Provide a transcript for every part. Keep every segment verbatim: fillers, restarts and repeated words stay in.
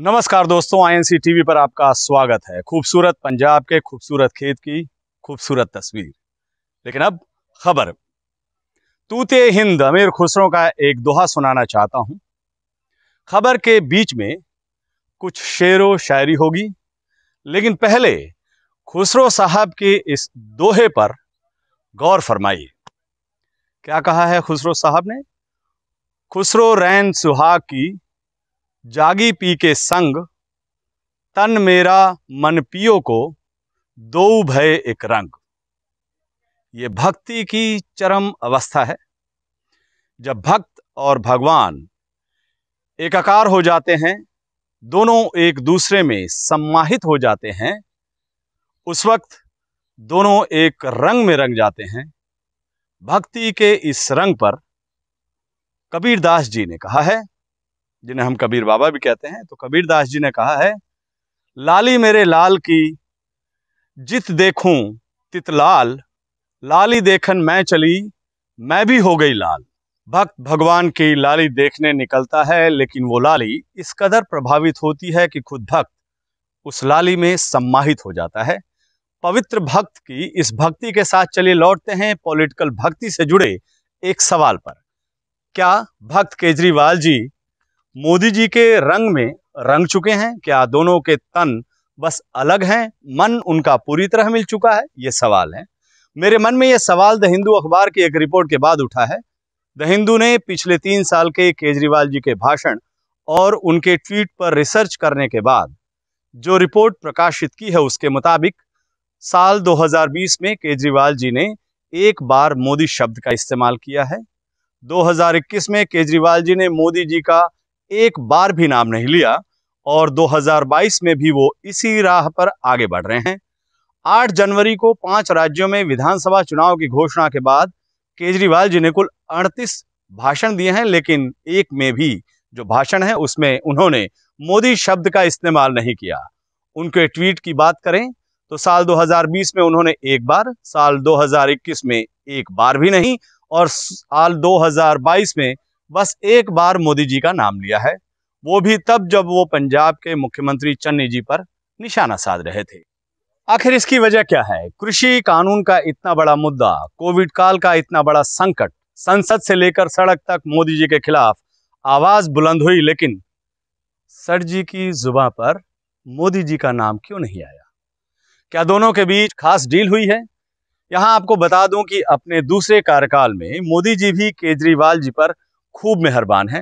नमस्कार दोस्तों, I N C TV पर आपका स्वागत है। खूबसूरत पंजाब के खूबसूरत खेत की खूबसूरत तस्वीर। लेकिन अब खबर तूते हिंद अमीर खुसरों का एक दोहा सुनाना चाहता हूं। खबर के बीच में कुछ शेरो शायरी होगी, लेकिन पहले खुसरो साहब के इस दोहे पर गौर फरमाइए। क्या कहा है खुसरो साहब ने? खुसरो रैन सुहाग की जागी पी के संग, तन मेरा मन पियो को दो भय एक रंग। ये भक्ति की चरम अवस्था है, जब भक्त और भगवान एकाकार हो जाते हैं, दोनों एक दूसरे में सम्माहित हो जाते हैं। उस वक्त दोनों एक रंग में रंग जाते हैं। भक्ति के इस रंग पर कबीर दास जी ने कहा है, जिन्हें हम कबीर बाबा भी कहते हैं, तो कबीर दास जी ने कहा है, लाली मेरे लाल की जित देखूं तित लाल, लाली देखन मैं चली मैं भी हो गई लाल। भक्त भगवान की लाली देखने निकलता है, लेकिन वो लाली इस कदर प्रभावित होती है कि खुद भक्त उस लाली में सम्माहित हो जाता है। पवित्र भक्त की इस भक्ति के साथ चले लौटते हैं पॉलिटिकल भक्ति से जुड़े एक सवाल पर। क्या भक्त केजरीवाल जी मोदी जी के रंग में रंग चुके हैं? क्या दोनों के तन बस अलग हैं, मन उनका पूरी तरह मिल चुका है? ये सवाल है मेरे मन में। ये सवाल द हिंदू अखबार की एक रिपोर्ट के बाद उठा है। द हिंदू ने पिछले तीन साल के केजरीवाल जी के भाषण और उनके ट्वीट पर रिसर्च करने के बाद जो रिपोर्ट प्रकाशित की है, उसके मुताबिक साल दो हज़ार बीस में केजरीवाल जी ने एक बार मोदी शब्द का इस्तेमाल किया है। दो हज़ार इक्कीस में केजरीवाल जी ने मोदी जी का एक बार भी नाम नहीं लिया, और दो हज़ार बाईस में भी वो इसी राह पर आगे बढ़ रहे हैं। आठ जनवरी को पांच राज्यों में विधानसभा चुनाव की घोषणा के बाद केजरीवाल जी ने कुल अड़तीस भाषण दिए हैं, लेकिन एक में भी जो भाषण है उसमें उन्होंने मोदी शब्द का इस्तेमाल नहीं किया। उनके ट्वीट की बात करें तो साल दो हज़ार बीस में उन्होंने एक बार, साल दो हज़ार इक्कीस में एक बार भी नहीं, और साल दो हज़ार बाईस में बस एक बार मोदी जी का नाम लिया है, वो भी तब जब वो पंजाब के मुख्यमंत्री चन्नी जी पर निशाना साध रहे थे। आखिर इसकी वजह क्या है? कृषि कानून का इतना बड़ा मुद्दा, कोविड काल का इतना बड़ा संकट, संसद से लेकर सड़क तक मोदी जी के खिलाफ आवाज बुलंद हुई, लेकिन सर जी की जुबान पर मोदी जी का नाम क्यों नहीं आया? क्या दोनों के बीच खास डील हुई है? यहाँ आपको बता दूं कि अपने दूसरे कार्यकाल में मोदी जी भी केजरीवाल जी पर खूब मेहरबान है।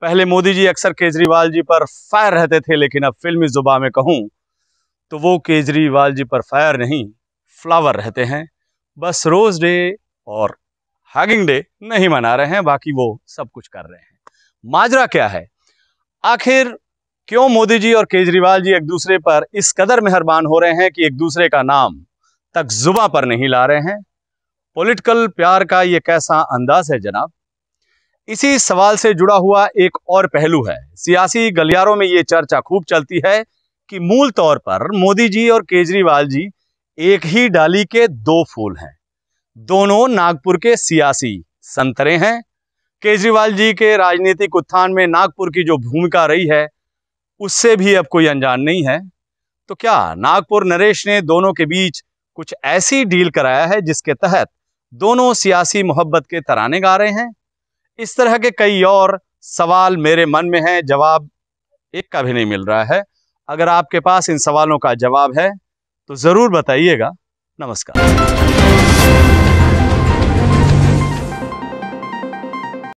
पहले मोदी जी अक्सर केजरीवाल जी पर फायर रहते थे, लेकिन अब फिल्मी जुबा में कहूं तो वो केजरीवाल जी पर फायर नहीं, फ्लावर रहते हैं। बस रोज डे और हैगिंग डे नहीं मना रहे हैं, बाकी वो सब कुछ कर रहे हैं। माजरा क्या है? आखिर क्यों मोदी जी और केजरीवाल जी एक दूसरे पर इस कदर मेहरबान हो रहे हैं कि एक दूसरे का नाम तक जुबा पर नहीं ला रहे हैं? पॉलिटिकल प्यार का ये कैसा अंदाज है जनाब? इसी सवाल से जुड़ा हुआ एक और पहलू है। सियासी गलियारों में ये चर्चा खूब चलती है कि मूल तौर पर मोदी जी और केजरीवाल जी एक ही डाली के दो फूल हैं। दोनों नागपुर के सियासी संतरे हैं। केजरीवाल जी के राजनीतिक उत्थान में नागपुर की जो भूमिका रही है, उससे भी अब कोई अनजान नहीं है। तो क्या नागपुर नरेश ने दोनों के बीच कुछ ऐसी डील कराया है जिसके तहत दोनों सियासी मोहब्बत के तराने गा रहे हैं? इस तरह के कई और सवाल मेरे मन में हैं, जवाब एक का भी नहीं मिल रहा है। अगर आपके पास इन सवालों का जवाब है तो ज़रूर बताइएगा। नमस्कार।